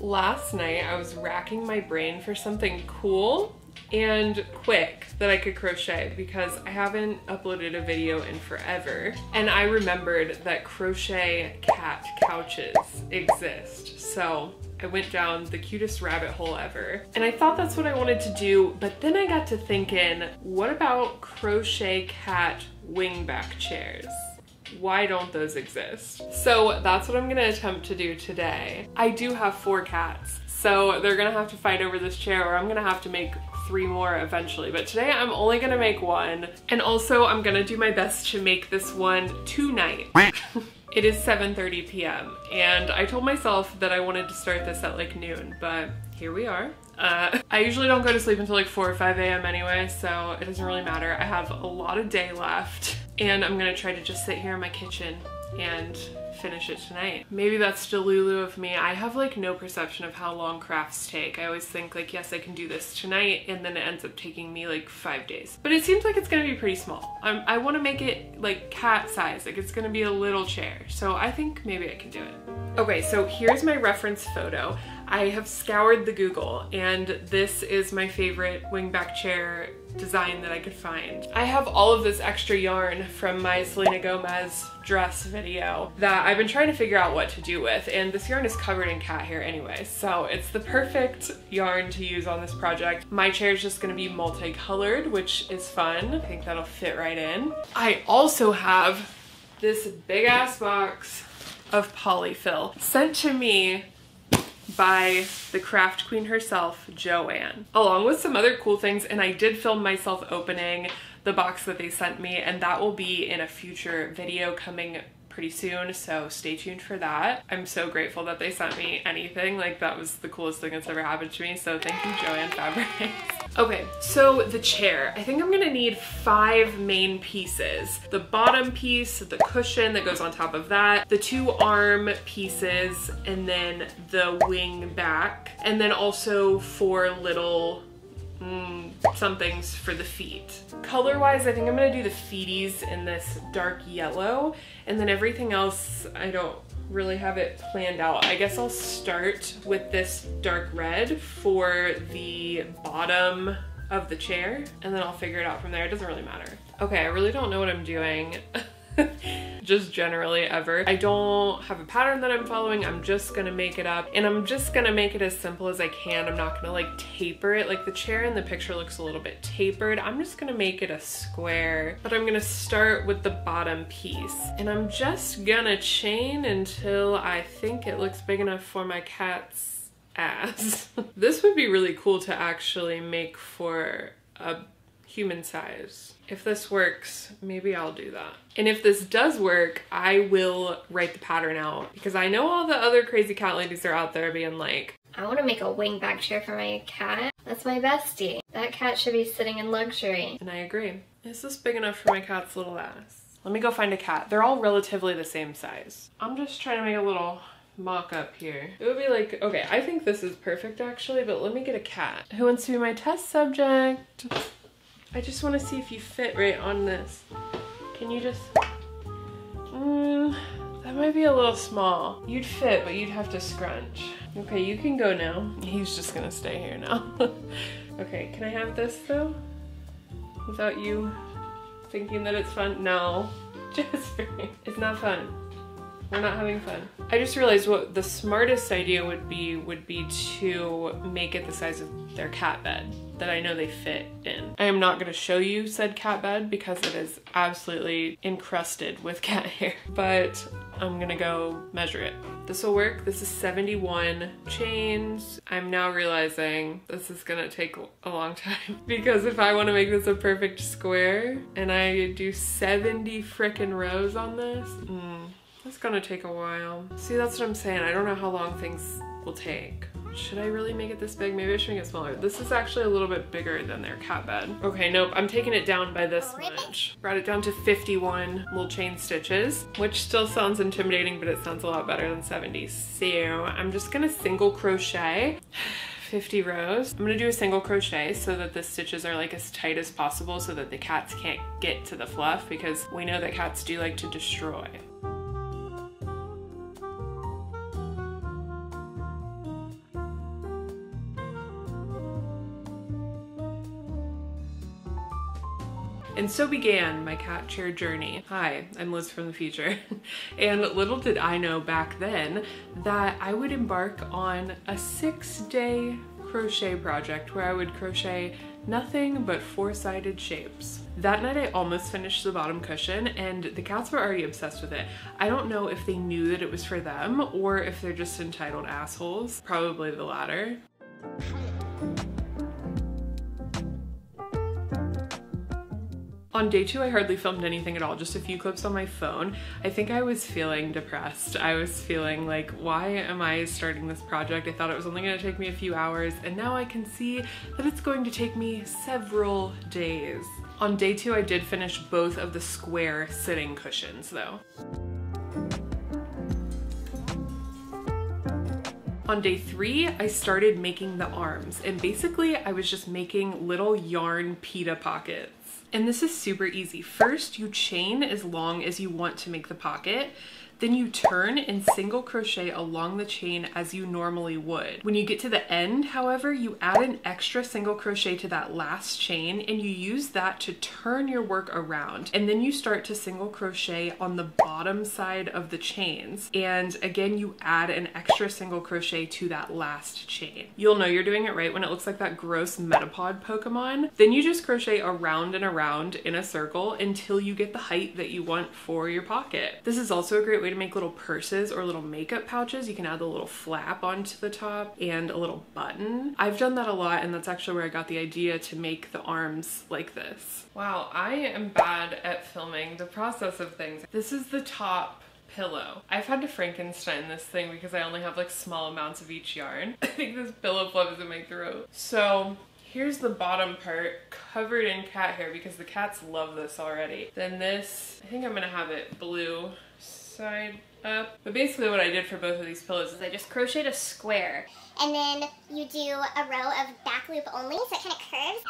Last night I was racking my brain for something cool and quick that I could crochet because I haven't uploaded a video in forever, and I remembered that crochet cat couches exist. So I went down the cutest rabbit hole ever, and I thought that's what I wanted to do, but then I got to thinking, what about crochet cat wingback chairs? Why don't those exist? So that's what I'm gonna attempt to do today. I do have 4 cats, so they're gonna have to fight over this chair, or I'm gonna have to make 3 more eventually, but today I'm only gonna make 1, and also I'm gonna do my best to make this one tonight. It is 7:30 p.m. and I told myself that I wanted to start this at like noon, but here we are. I usually don't go to sleep until like 4 or 5 a.m. anyway, so it doesn't really matter. I have a lot of day left, and I'm gonna try to just sit here in my kitchen and finish it tonight. Maybe that's delulu of me. I have like no perception of how long crafts take. I always think like, yes, I can do this tonight, and then it ends up taking me like 5 days. But it seems like it's gonna be pretty small. I wanna make it like cat size, like it's gonna be a little chair. So I think maybe I can do it. Okay, so here's my reference photo. I have scoured the Google, and this is my favorite wingback chair design that I could find. I have all of this extra yarn from my Selena Gomez dress video that I've been trying to figure out what to do with, and this yarn is covered in cat hair anyway, so it's the perfect yarn to use on this project. My chair is just gonna be multicolored, which is fun. I think that'll fit right in. I also have this big ass box of polyfill sent to me by the craft queen herself, Joanne, along with some other cool things, and I did film myself opening the box that they sent me, and that will be in a future video coming pretty soon, so stay tuned for that. I'm so grateful that they sent me anything. Like, that was the coolest thing that's ever happened to me, so thank you, Joanne Fabrics. Okay, so the chair. I think I'm gonna need 5 main pieces. The bottom piece, the cushion that goes on top of that, the 2 arm pieces, and then the wing back, and then also 4 little somethings for the feet. Color-wise, I think I'm gonna do the feeties in this dark yellow, and then everything else, I don't really have it planned out. I guess I'll start with this dark red for the bottom of the chair, and then I'll figure it out from there. It doesn't really matter. Okay, I really don't know what I'm doing. Just generally ever. I don't have a pattern that I'm following. I'm just gonna make it up, and I'm just gonna make it as simple as I can. I'm not gonna like taper it. Like, the chair in the picture looks a little bit tapered. I'm just gonna make it a square, but I'm gonna start with the bottom piece, and I'm just gonna chain until I think it looks big enough for my cat's ass. This would be really cool to actually make for a human size. If this works, maybe I'll do that. And if this does work, I will write the pattern out, because I know all the other crazy cat ladies are out there being like, I want to make a wingback chair for my cat. That's my bestie. That cat should be sitting in luxury. And I agree. Is this big enough for my cat's little ass? Let me go find a cat. They're all relatively the same size. I'm just trying to make a little mock-up here. It would be like, okay, I think this is perfect actually, but let me get a cat. Who wants to be my test subject? I just want to see if you fit right on this. Can you just... that might be a little small. You'd fit, but you'd have to scrunch. Okay, you can go now. He's just gonna stay here now. Okay, can I have this though? Without you thinking that it's fun? No, just for me. It's not fun. We're not having fun. I just realized what the smartest idea would be to make it the size of their cat bed that I know they fit in. I am not gonna show you said cat bed because it is absolutely encrusted with cat hair, but I'm gonna go measure it. This will work. This is 71 chains. I'm now realizing this is gonna take a long time because if I wanna make this a perfect square and I do 70 frickin' rows on this, that's gonna take a while. See, that's what I'm saying. I don't know how long things will take. Should I really make it this big? Maybe I should make it smaller. This is actually a little bit bigger than their cat bed. Okay, nope, I'm taking it down by this much. Brought it down to 51 little chain stitches, which still sounds intimidating, but it sounds a lot better than 70. So I'm just gonna single crochet 50 rows. I'm gonna do a single crochet so that the stitches are like as tight as possible so that the cats can't get to the fluff, because we know that cats do like to destroy. And so began my cat chair journey. Hi, I'm Liz from the future. And little did I know back then that I would embark on a 6-day crochet project where I would crochet nothing but 4-sided shapes. That night I almost finished the bottom cushion and the cats were already obsessed with it. I don't know if they knew that it was for them or if they're just entitled assholes. Probably the latter. On day 2, I hardly filmed anything at all, just a few clips on my phone. I think I was feeling depressed. I was feeling like, why am I starting this project? I thought it was only going to take me a few hours, and now I can see that it's going to take me several days. On day 2, I did finish both of the square sitting cushions, though. On day 3, I started making the arms, and basically I was just making little yarn pita pockets. And this is super easy. First, you chain as long as you want to make the pocket. Then you turn and single crochet along the chain as you normally would. When you get to the end, however, you add an extra single crochet to that last chain and you use that to turn your work around. And then you start to single crochet on the bottom side of the chains. And again, you add an extra single crochet to that last chain. You'll know you're doing it right when it looks like that gross Metapod Pokemon. Then you just crochet around and around in a circle until you get the height that you want for your pocket. This is also a great way to make little purses or little makeup pouches. You can add the little flap onto the top and a little button. I've done that a lot, and that's actually where I got the idea to make the arms like this. Wow, I am bad at filming the process of things. This is the top pillow. I've had to Frankenstein this thing because I only have like small amounts of each yarn. I think this pillow flubs in my throat. So here's the bottom part covered in cat hair because the cats love this already. Then this, I think I'm gonna have it blue side up. But basically what I did for both of these pillows is I just crocheted a square. And then you do a row of back loop only, so it kind of curves.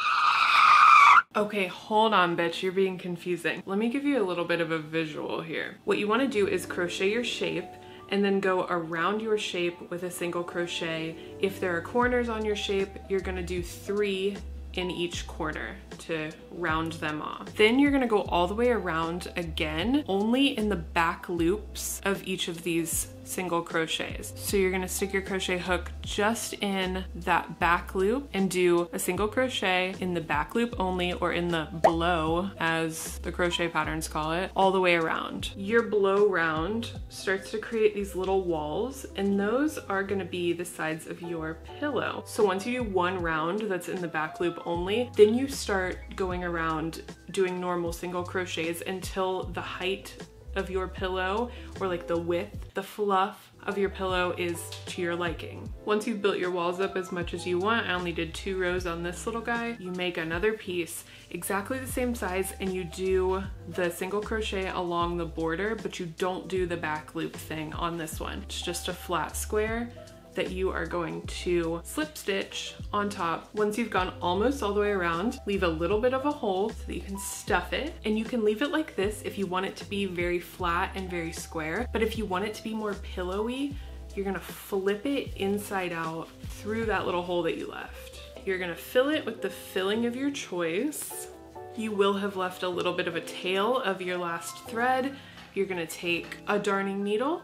Okay, hold on, bitch, you're being confusing. Let me give you a little bit of a visual here. What you want to do is crochet your shape and then go around your shape with a single crochet. If there are corners on your shape, you're going to do 3 in each corner to round them off. Then you're gonna go all the way around again, only in the back loops of each of these single crochets. So you're gonna stick your crochet hook just in that back loop and do a single crochet in the back loop only, or in the blow as the crochet patterns call it, all the way around. Your blow round starts to create these little walls, and those are gonna be the sides of your pillow. So once you do one round that's in the back loop only, then you start going around doing normal single crochets until the height of your pillow, or like the width, the fluff of your pillow is to your liking. Once you've built your walls up as much as you want, I only did 2 rows on this little guy, you make another piece exactly the same size and you do the single crochet along the border, but you don't do the back loop thing on this one. It's just a flat square that you are going to slip stitch on top. Once you've gone almost all the way around, leave a little bit of a hole so that you can stuff it, and you can leave it like this if you want it to be very flat and very square, but if you want it to be more pillowy, you're gonna flip it inside out through that little hole that you left. You're gonna fill it with the filling of your choice. You will have left a little bit of a tail of your last thread. You're gonna take a darning needle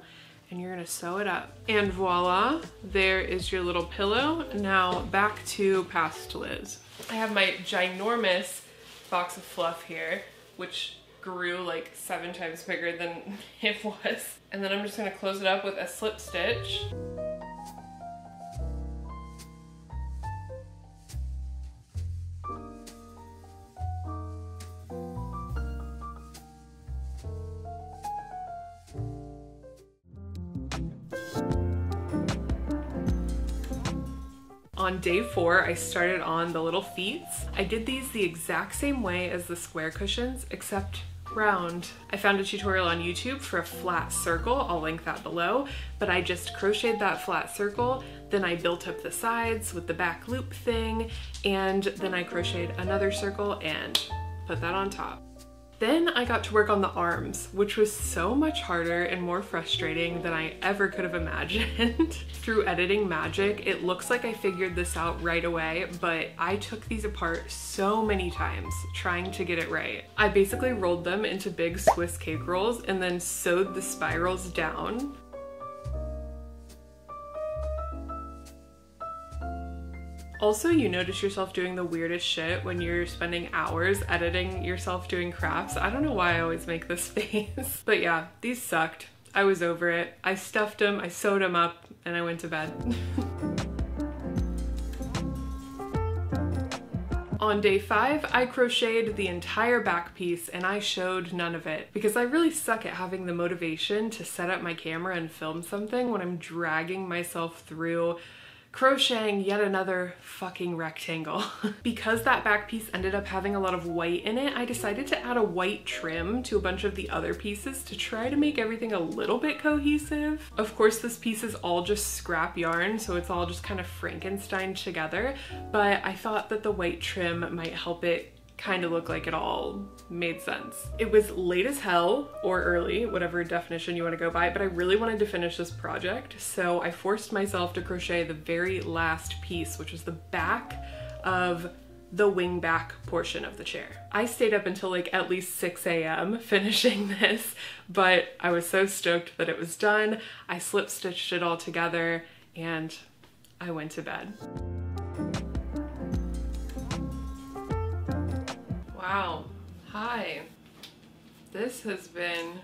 and you're gonna sew it up. And voila, there is your little pillow. Now back to past Liz. I have my ginormous box of fluff here, which grew like 7 times bigger than it was. And then I'm just gonna close it up with a slip stitch. On day 4, I started on the little feet. I did these the exact same way as the square cushions, except round. I found a tutorial on YouTube for a flat circle, I'll link that below, but I just crocheted that flat circle, then I built up the sides with the back loop thing, and then I crocheted another circle and put that on top. Then I got to work on the arms, which was so much harder and more frustrating than I ever could have imagined. Through editing magic, it looks like I figured this out right away, but I took these apart so many times trying to get it right. I basically rolled them into big Swiss cake rolls and then sewed the spirals down. Also, you notice yourself doing the weirdest shit when you're spending hours editing yourself doing crafts. I don't know why I always make this face. But yeah, these sucked. I was over it. I stuffed them, I sewed them up, and I went to bed. On day 5, I crocheted the entire back piece and I showed none of it because I really suck at having the motivation to set up my camera and film something when I'm dragging myself through crocheting yet another fucking rectangle. Because that back piece ended up having a lot of white in it, I decided to add a white trim to a bunch of the other pieces to try to make everything a little bit cohesive. Of course, this piece is all just scrap yarn, so it's all just kind of Frankenstein together, but I thought that the white trim might help it kind of look like it all made sense. It was late as hell, or early, whatever definition you want to go by, but I really wanted to finish this project, so I forced myself to crochet the very last piece, which was the back of the wing back portion of the chair. I stayed up until like at least 6 a.m. finishing this, but I was so stoked that it was done. I slip stitched it all together and I went to bed. Wow, hi. This has been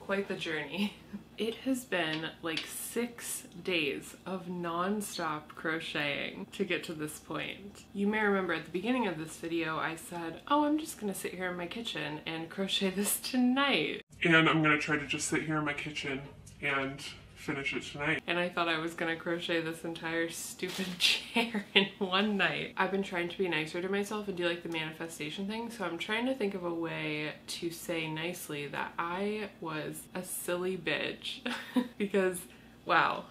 quite the journey. It has been like 6 days of non-stop crocheting to get to this point. You may remember at the beginning of this video, I said, oh, I'm just gonna sit here in my kitchen and crochet this tonight. And I'm gonna try to just sit here in my kitchen and finish it tonight. And I thought I was gonna crochet this entire stupid chair in one night. I've been trying to be nicer to myself and do like the manifestation thing, so I'm trying to think of a way to say nicely that I was a silly bitch. Because, wow,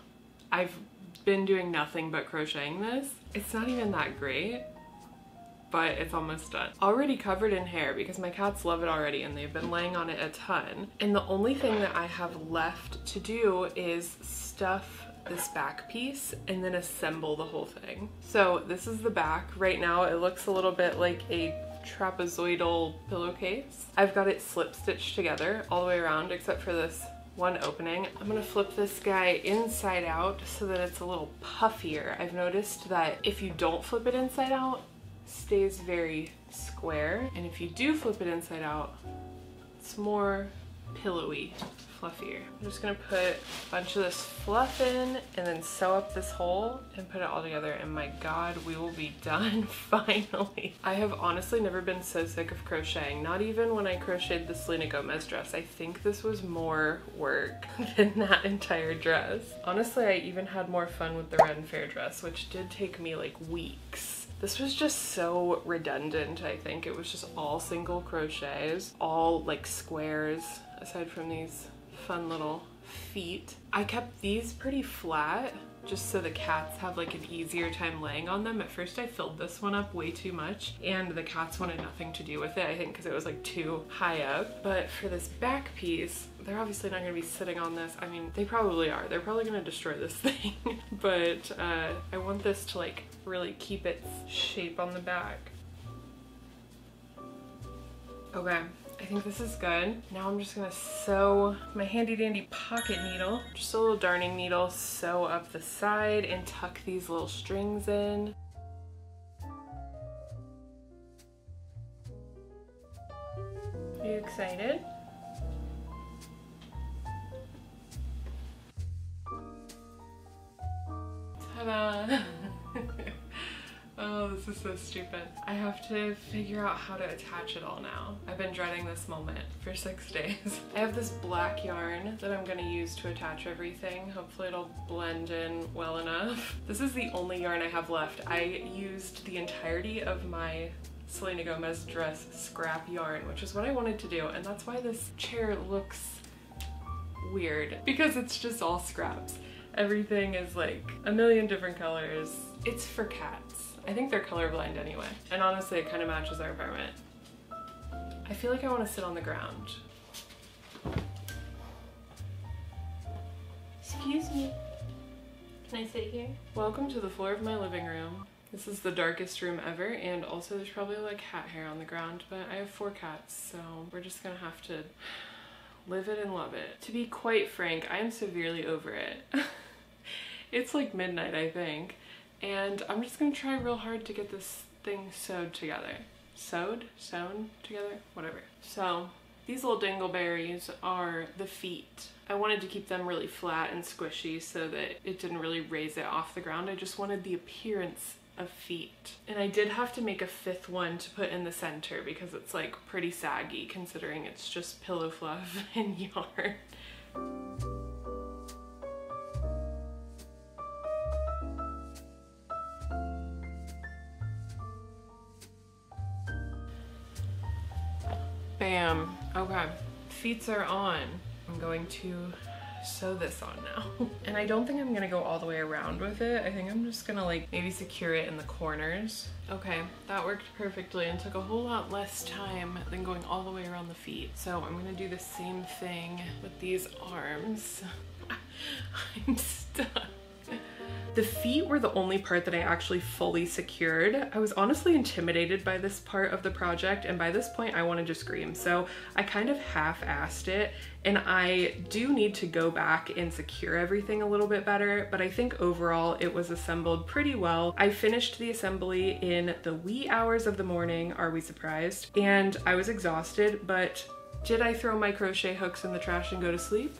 I've been doing nothing but crocheting this. It's not even that great, but it's almost done. Already covered in hair because my cats love it already and they've been laying on it a ton. And the only thing that I have left to do is stuff this back piece and then assemble the whole thing. So this is the back. Right now it looks a little bit like a trapezoidal pillowcase. I've got it slip stitched together all the way around except for this one opening. I'm gonna flip this guy inside out so that it's a little puffier. I've noticed that if you don't flip it inside out, stays very square, and if you do flip it inside out, it's more pillowy, fluffier. I'm just gonna put a bunch of this fluff in and then sew up this hole and put it all together, and my god, we will be done finally. I have honestly never been so sick of crocheting, not even when I crocheted the Selena Gomez dress. I think this was more work than that entire dress. Honestly, I even had more fun with the Ren Faire dress, which did take me like weeks. This was just so redundant, I think. It was just all single crochets, all like squares, aside from these fun little feet. I kept these pretty flat just so the cats have like an easier time laying on them. At first I filled this one up way too much and the cats wanted nothing to do with it, I think because it was like too high up. But for this back piece, they're obviously not gonna be sitting on this. I mean, they probably are. They're probably gonna destroy this thing. But I want this to like really keep its shape on the back. Okay, I think this is good. Now I'm just gonna sew my handy dandy pocket needle, just a little darning needle, sew up the side and tuck these little strings in. Are you excited? Ta-da! Oh, this is so stupid. I have to figure out how to attach it all now. I've been dreading this moment for 6 days. I have this black yarn that I'm gonna use to attach everything. Hopefully it'll blend in well enough. This is the only yarn I have left. I used the entirety of my Selena Gomez dress scrap yarn, which is what I wanted to do, and that's why this chair looks weird, because it's just all scraps. Everything is like a million different colors. It's for cats. I think they're colorblind anyway. And honestly, it kind of matches our apartment. I feel like I want to sit on the ground. Excuse me. Can I sit here? Welcome to the floor of my living room. This is the darkest room ever, and also there's probably like cat hair on the ground, but I have 4 cats, so we're just gonna have to live it and love it. To be quite frank, I am severely over it. It's like midnight, I think, and I'm just gonna try real hard to get this thing sewed together. Sewed? Sewn together? Whatever. So these little dingleberries are the feet. I wanted to keep them really flat and squishy so that it didn't really raise it off the ground. I just wanted the appearance of feet. And I did have to make a 5th one to put in the center because it's like pretty saggy considering it's just pillow fluff and yarn. Bam. Okay, feet are on. I'm going to sew this on now. And I don't think I'm gonna go all the way around with it. I think I'm just gonna like maybe secure it in the corners. Okay, that worked perfectly and took a whole lot less time than going all the way around the feet. So I'm gonna do the same thing with these arms. I'm stuck. The feet were the only part that I actually fully secured. I was honestly intimidated by this part of the project, and by this point I wanted to scream, so I kind of half-assed it, and I do need to go back and secure everything a little bit better, but I think overall it was assembled pretty well. I finished the assembly in the wee hours of the morning, are we surprised? And I was exhausted, but did I throw my crochet hooks in the trash and go to sleep?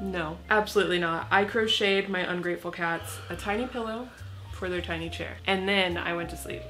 No, absolutely not. I crocheted my ungrateful cats a tiny pillow for their tiny chair, and then I went to sleep.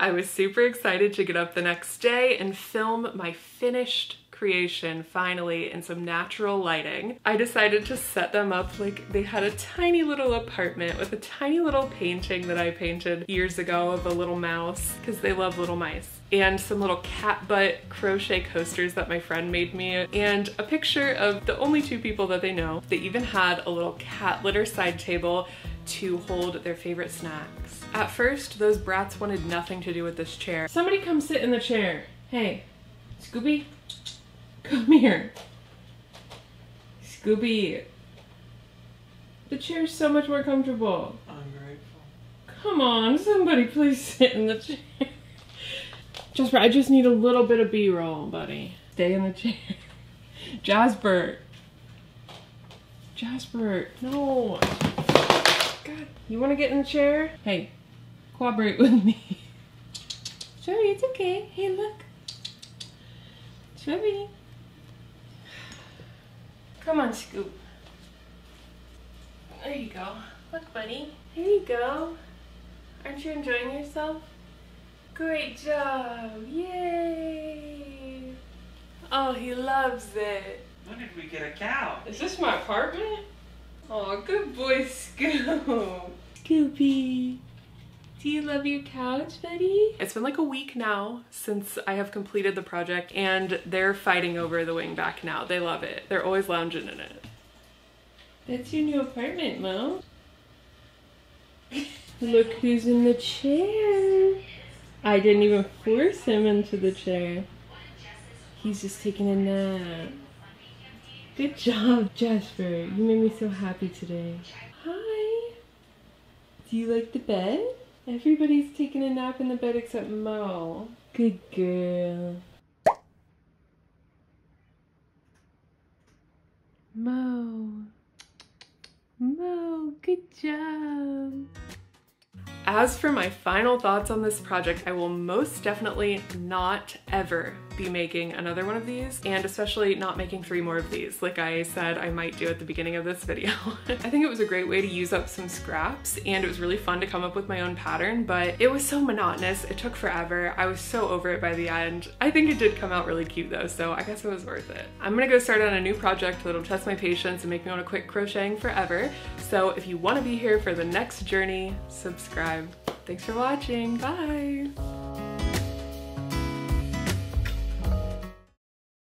I was super excited to get up the next day and film my finished creation, finally, in some natural lighting. I decided to set them up like they had a tiny little apartment with a tiny little painting that I painted years ago of a little mouse, because they love little mice, and some little cat butt crochet coasters that my friend made me, and a picture of the only 2 people that they know. They even had a little cat litter side table to hold their favorite snacks. At first, those brats wanted nothing to do with this chair. Somebody come sit in the chair. Hey, Scooby? Come here. Scooby. The chair's so much more comfortable. Ungrateful. Come on, somebody please sit in the chair. Jasper, I just need a little bit of B-roll, buddy. Stay in the chair. Jasper. Jasper, no. God, you wanna get in the chair? Hey, cooperate with me. Sure, it's okay. Hey, look. Scooby. Come on, Scoop. There you go. Look, buddy. Here you go. Aren't you enjoying yourself? Great job. Yay. Oh, he loves it. When did we get a cow? Is this my apartment? Oh, good boy, Scoop. Scooby. Do you love your couch, buddy? It's been like a week now since I have completed the project, and they're fighting over the wing back now. They love it. They're always lounging in it. That's your new apartment, Mo. Look who's in the chair. I didn't even force him into the chair. He's just taking a nap. Good job, Jasper. You made me so happy today. Hi. Do you like the bed? Everybody's taking a nap in the bed except Mo. Good girl. Mo. Mo, good job. As for my final thoughts on this project, I will most definitely not ever be making another one of these, and especially not making 3 more of these, like I said I might do at the beginning of this video. I think it was a great way to use up some scraps, and it was really fun to come up with my own pattern, but it was so monotonous, it took forever, I was so over it by the end. I think it did come out really cute though, so I guess it was worth it. I'm gonna go start on a new project that'll test my patience and make me want to quit crocheting forever, so if you want to be here for the next journey, subscribe. Thanks for watching, bye!